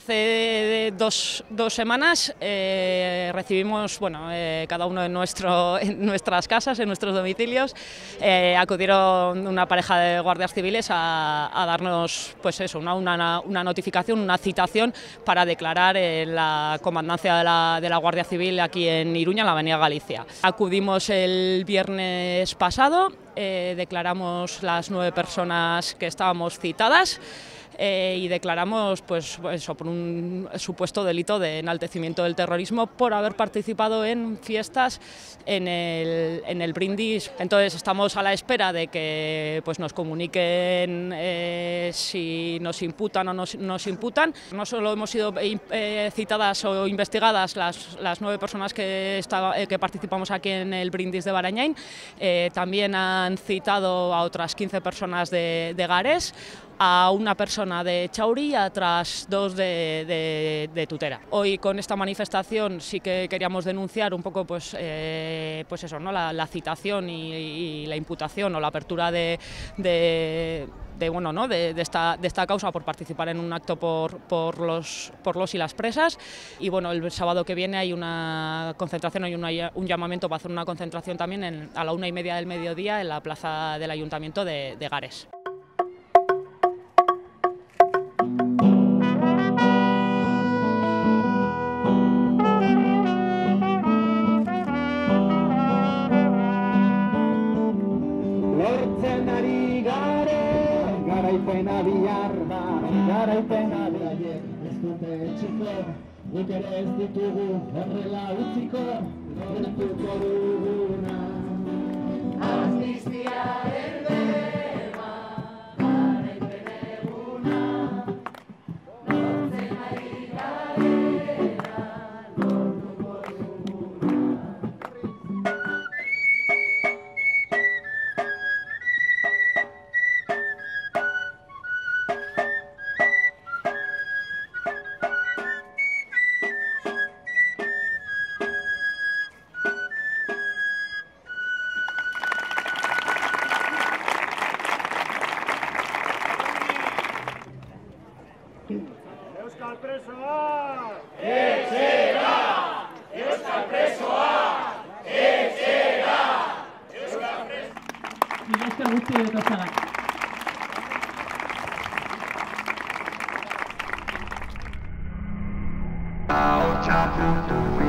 Hace dos semanas recibimos, cada uno en nuestras casas, en nuestros domicilios, acudieron una pareja de guardias civiles a darnos, pues eso, una notificación, una citación para declarar en la comandancia de la Guardia Civil aquí en Iruña, en la Avenida Galicia. Acudimos el viernes pasado, declaramos las 9 personas que estábamos citadas. Y declaramos por un supuesto delito de enaltecimiento del terrorismo por haber participado en fiestas en el Brindis. Entonces estamos a la espera de que nos comuniquen si nos imputan o no nos imputan. No solo hemos sido citadas o investigadas las 9 personas que participamos aquí en el Brindis de Barañáin, también han citado a otras 15 personas de Gares, a una persona de Chauría, tras 2 de Tutera. Hoy con esta manifestación sí que queríamos denunciar un poco la citación y la imputación o la apertura de esta causa por participar en un acto por los y las presas. Y el sábado que viene hay una concentración, hay un llamamiento para hacer una concentración también a la 1:30 del mediodía en la plaza del Ayuntamiento de Gares. Pena biarda, garaipena biaien, ez dute etxiko, guk ere ez ditugu, horrela utziko, horretuko duguna. Amnistiaren berba, garaipen eguna, lortzen ari garela, lortuko duguna. Euskal presoak! Etxera! Euskal presoak! Etxera! Euskal presoak! Euskal guztiak! Hau txaputu!